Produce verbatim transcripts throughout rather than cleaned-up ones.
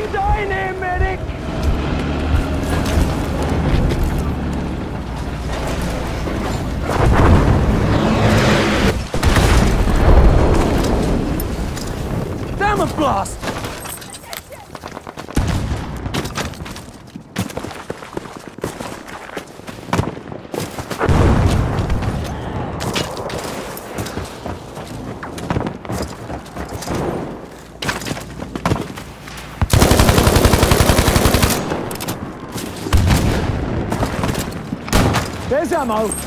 He's in here, medic! Damn a blast! There's ammo! Take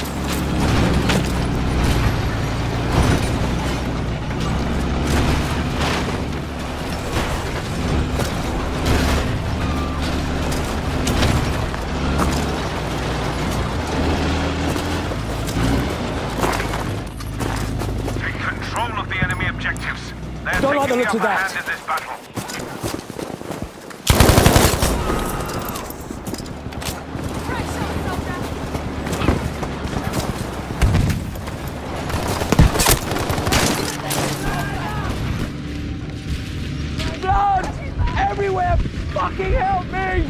control of the enemy objectives. They're Don't like the looks of that. In this battle. Everywhere! Fucking help me!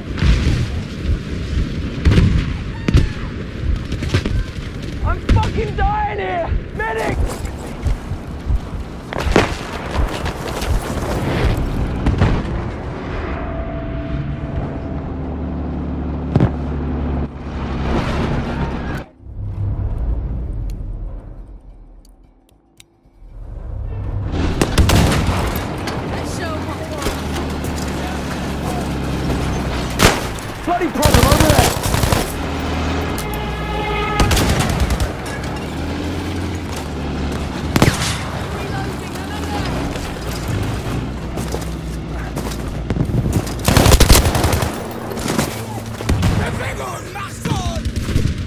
I'm fucking dying here! Medic! Bloody problem over there!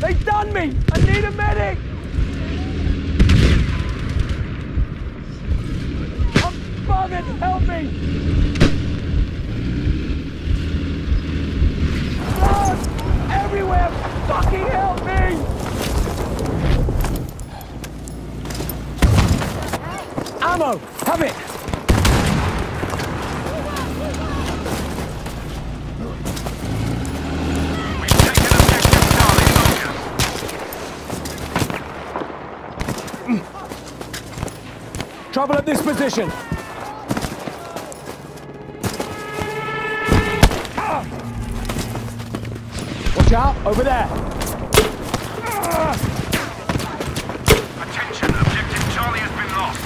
They done me! I need a medic! I'm fucking help me! Fucking help me! Ammo! Have it! We've taken objective Charlie Bunker! Trouble at this position! Watch out, over there! Attention, objective Charlie has been lost.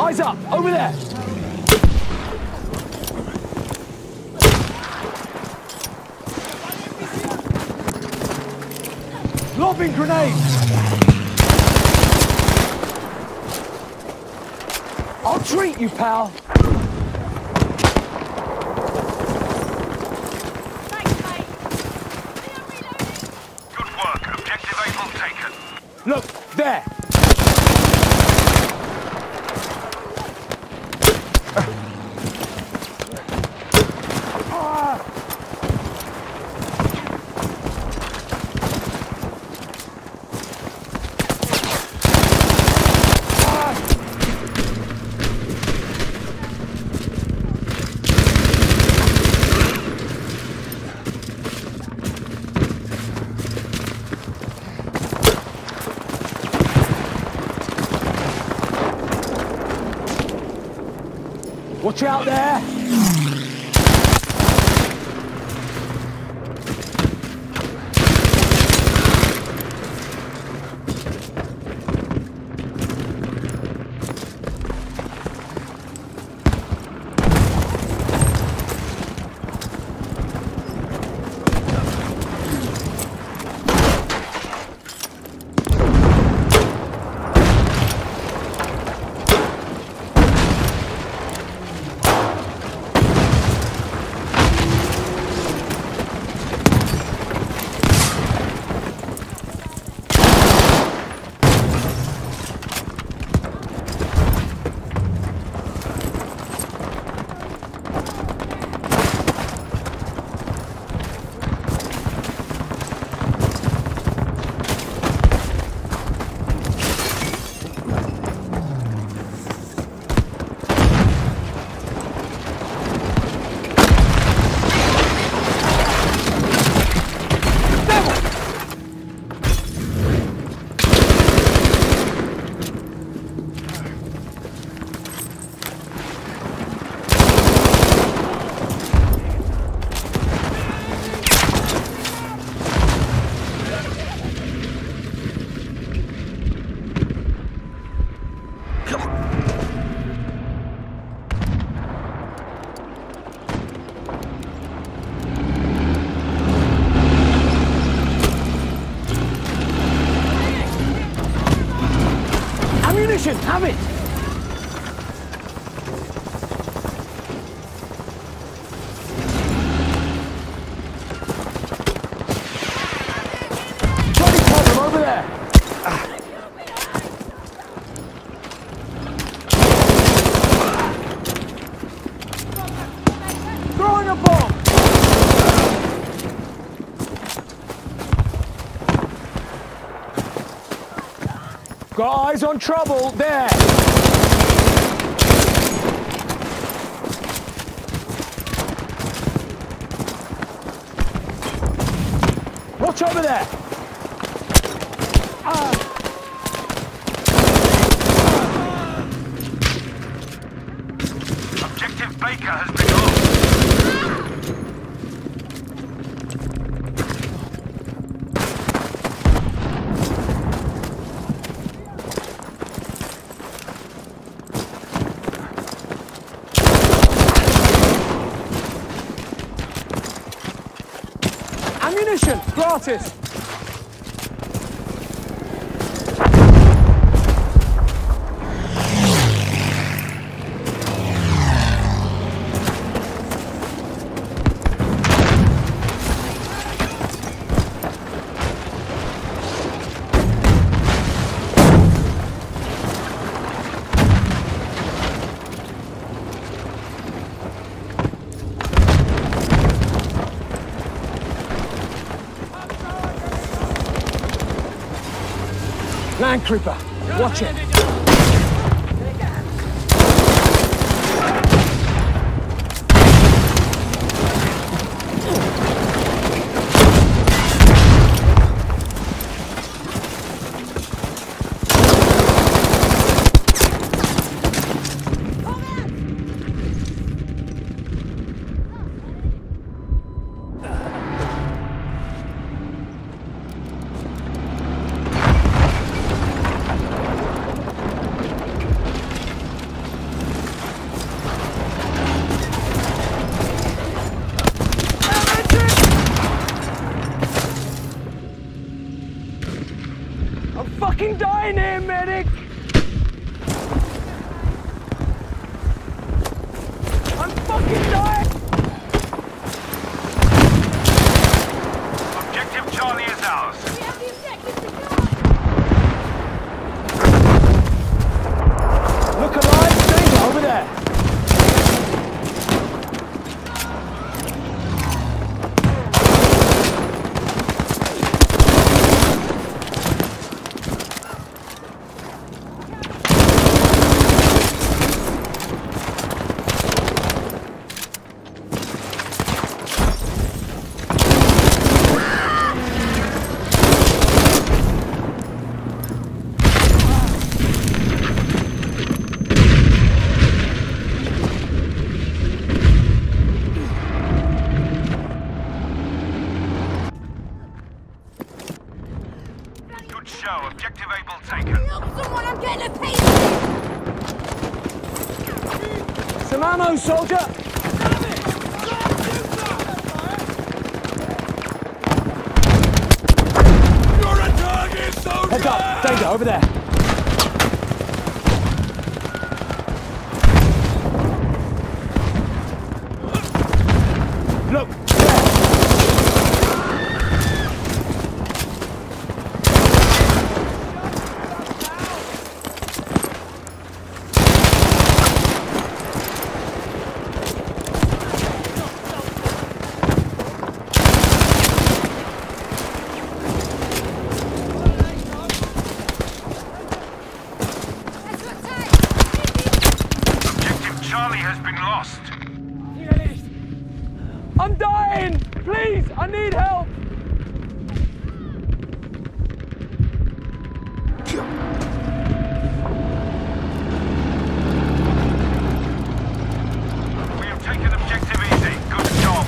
Eyes up! Over there! Lobbing grenades! I'll treat you, pal! Thanks, mate! Good work. Objective Able taken. Look, there! Watch out there. Have it! Try to cut them over there! Ah. Throwing a bomb! Got eyes on trouble there! Watch over there! Ah. Objective Baker has been gratis! Land Creeper, watch it. Fucking dying here, medic! I'm fucking dying! Objective Charlie is ours. We have the objective secured! Look alive, danger over there! Objective Able taken. Help someone, I'm getting a piece! Some ammo, soldier! You're a target, soldier! Heads up! Danger, over there! I'm dying! Please, I need help! We have taken objective easy. Good job.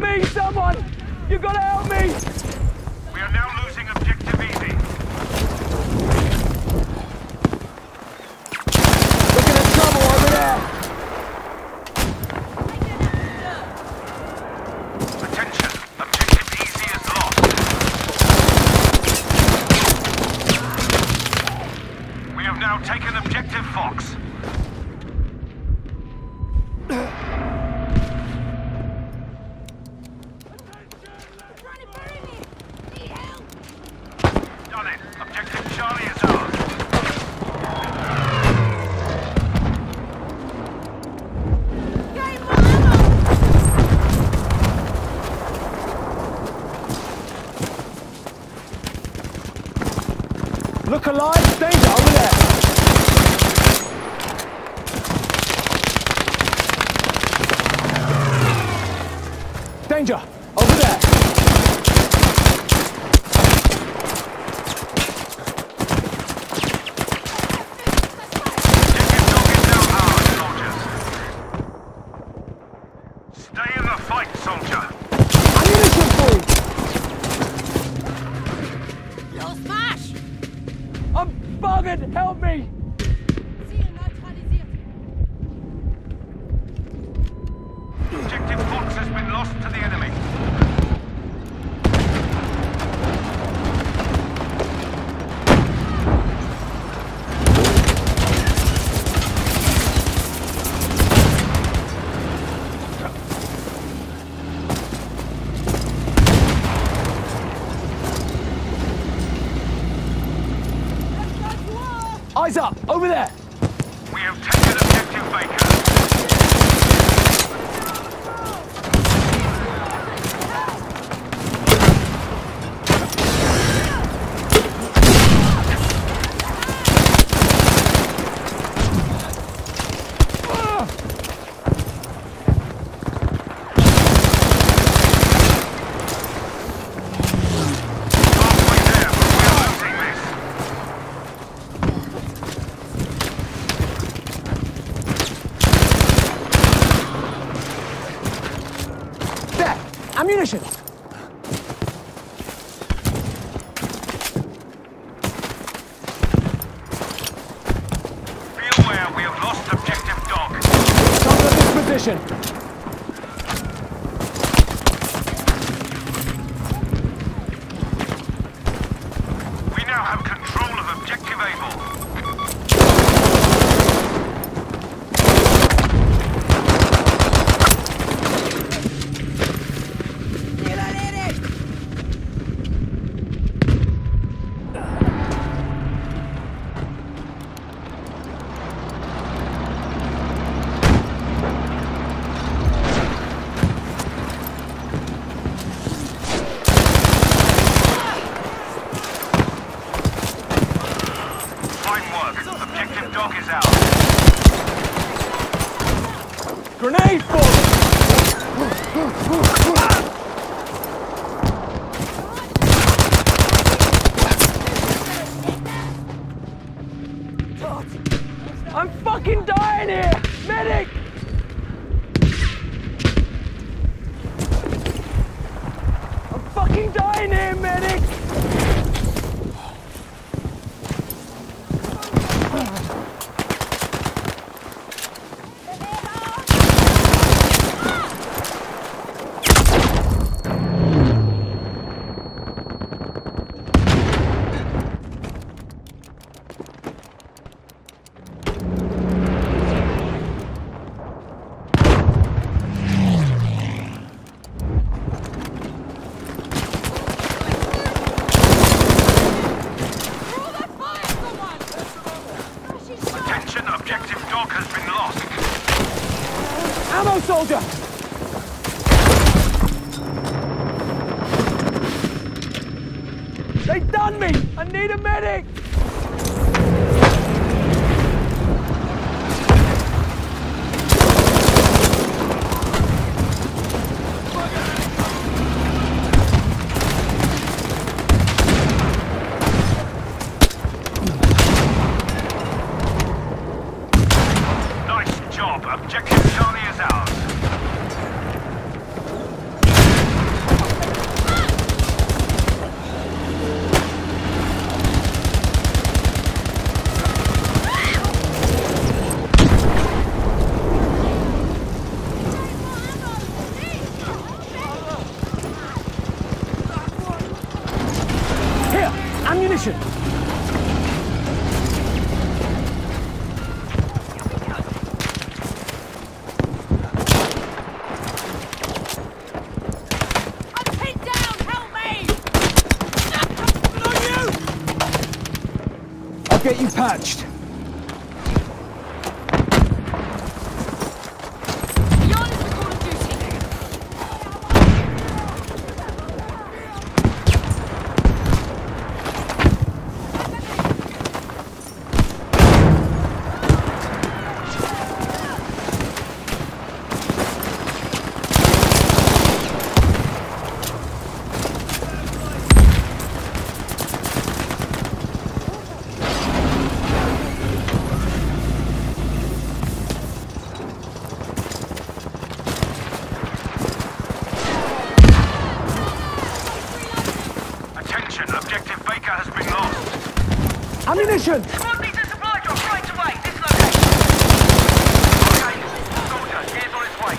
Me, someone! You gotta help me! We are now losing objective easy. Look at the trouble over there! Attention! Objective easy is lost. We have now taken objective Fox. Look alive, danger over there! Danger, over there! Get your dog into our soldiers! Stay in the fight, soldier! Ammunition, please! You'll smash! I'm buggered! Help me! Objective Fox has been lost to the enemy. Eyes up! Over there! We have taken objective Baker. Ammunition! Be aware, we have lost objective dog. Come to this position. We now have control of objective Able. Meine Medics! Soldier! They done me! I need a medic! Nice job! Objective Charlie is ours! Ammunition! I'll get you patched. Objective Baker has been lost. Ammunition! Squad needs a supply drop right away. This location. Okay, soldier, here's on its way.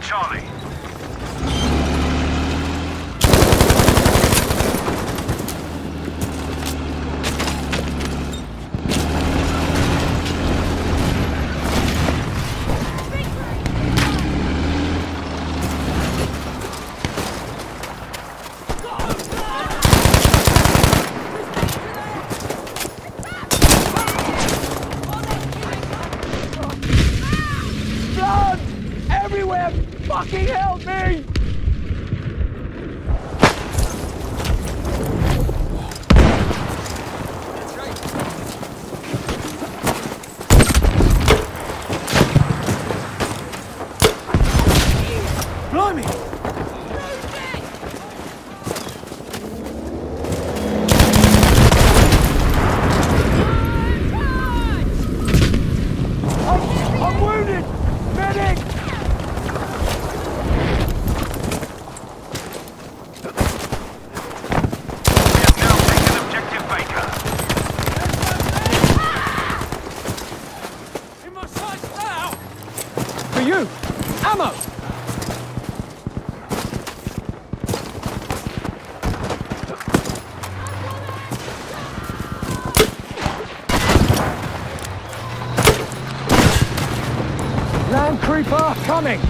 Charlie. Blood everywhere! Fucking help me! Blimey! Ammo! Land creeper coming!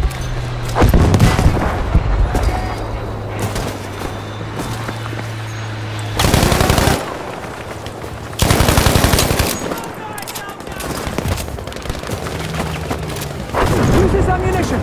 Ammunition!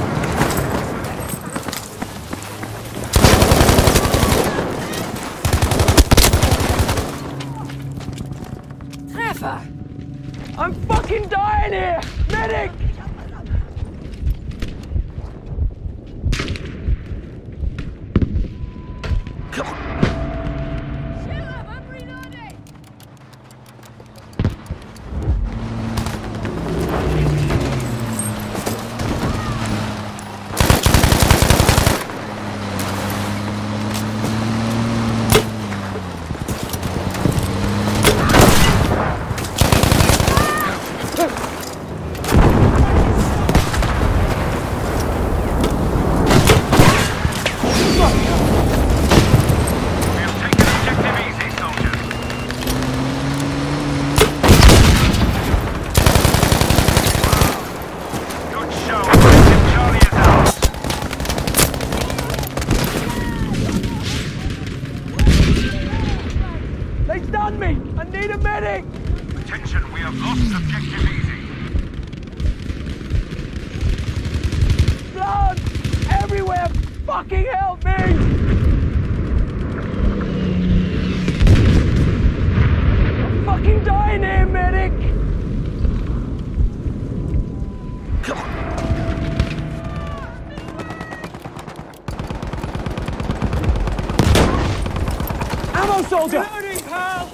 fucking help me! Soldier! Reloading, pal!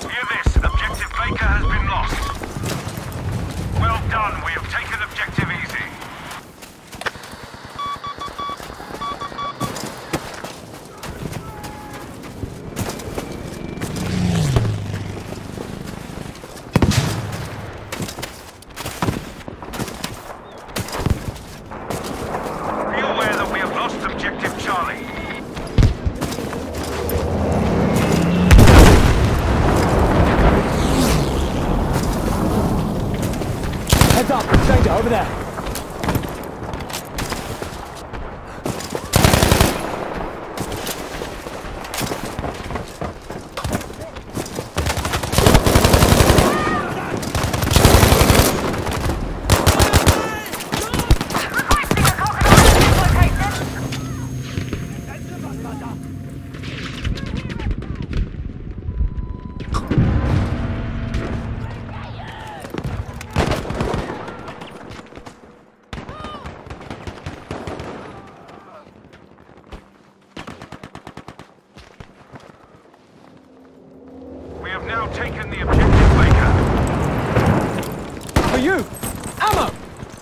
Hear this. Objective Baker has been lost. Well done. We have taken objective easy. Be aware that we have lost objective Charlie. Up, danger, over there. Now taken the objective, Baker. For you! Ammo!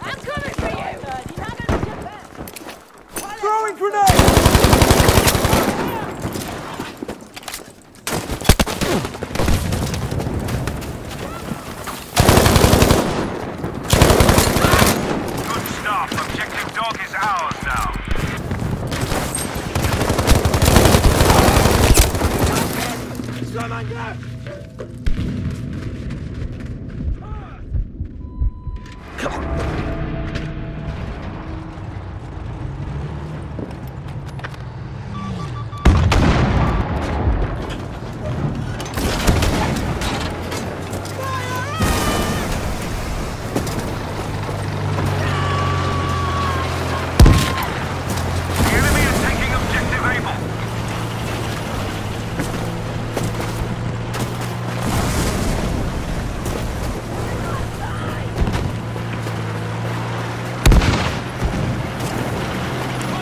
I'm coming for you! You're not gonna get back! Throwing grenade! Good stuff! Objective dog is ours now! Come on.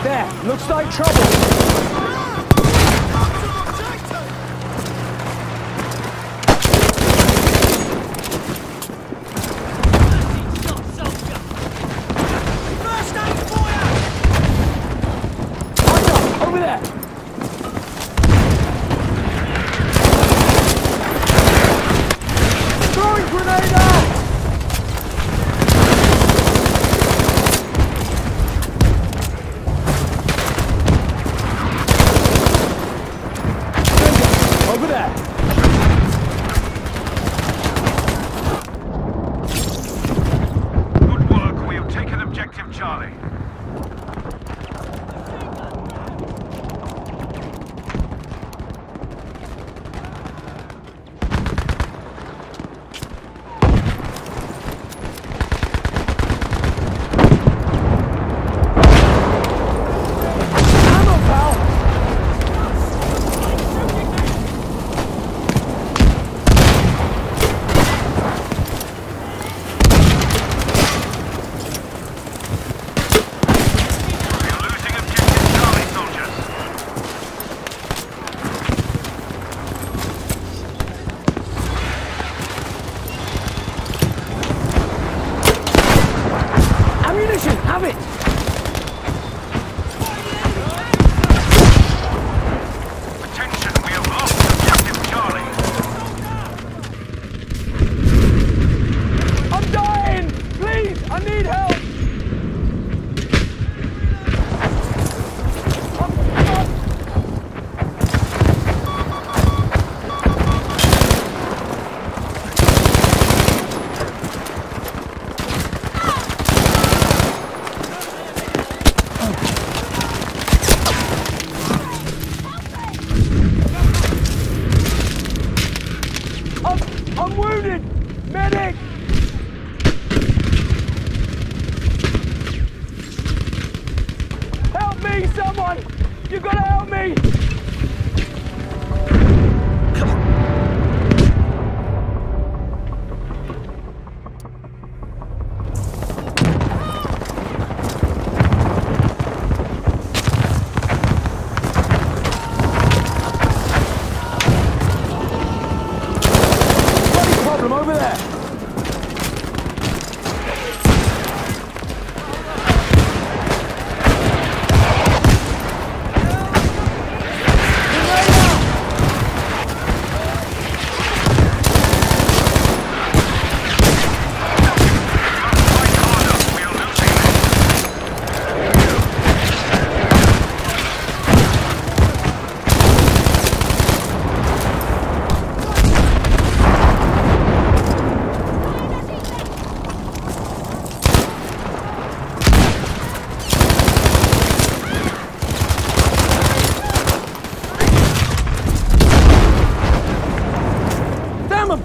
There, looks like trouble! First aid fire! Over there! Charlie. Ammo, pal! Please, someone! You've got to help me! Come on! Bloody problem over there!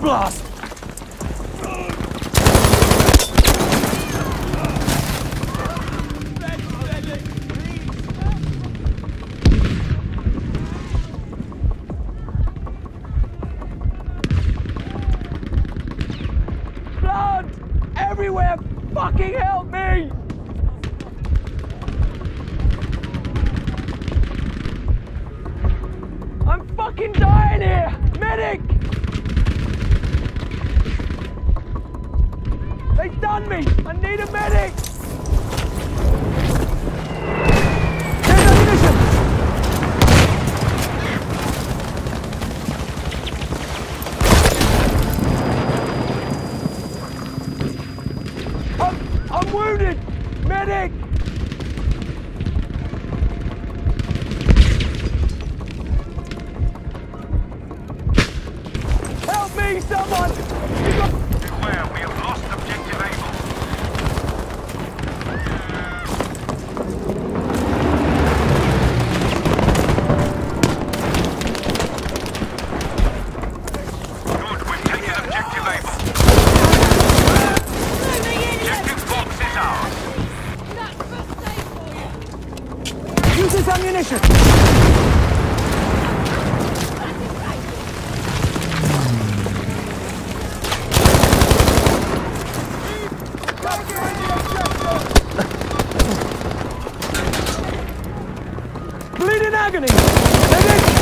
Blast! Blood! Everywhere! Fucking help me! I'm fucking dying here! Medic! They've done me! I need a medic! There's ammunition! I'm, I'm wounded! Medic! Help me, someone! You've got this ammunition! Bleeding agony!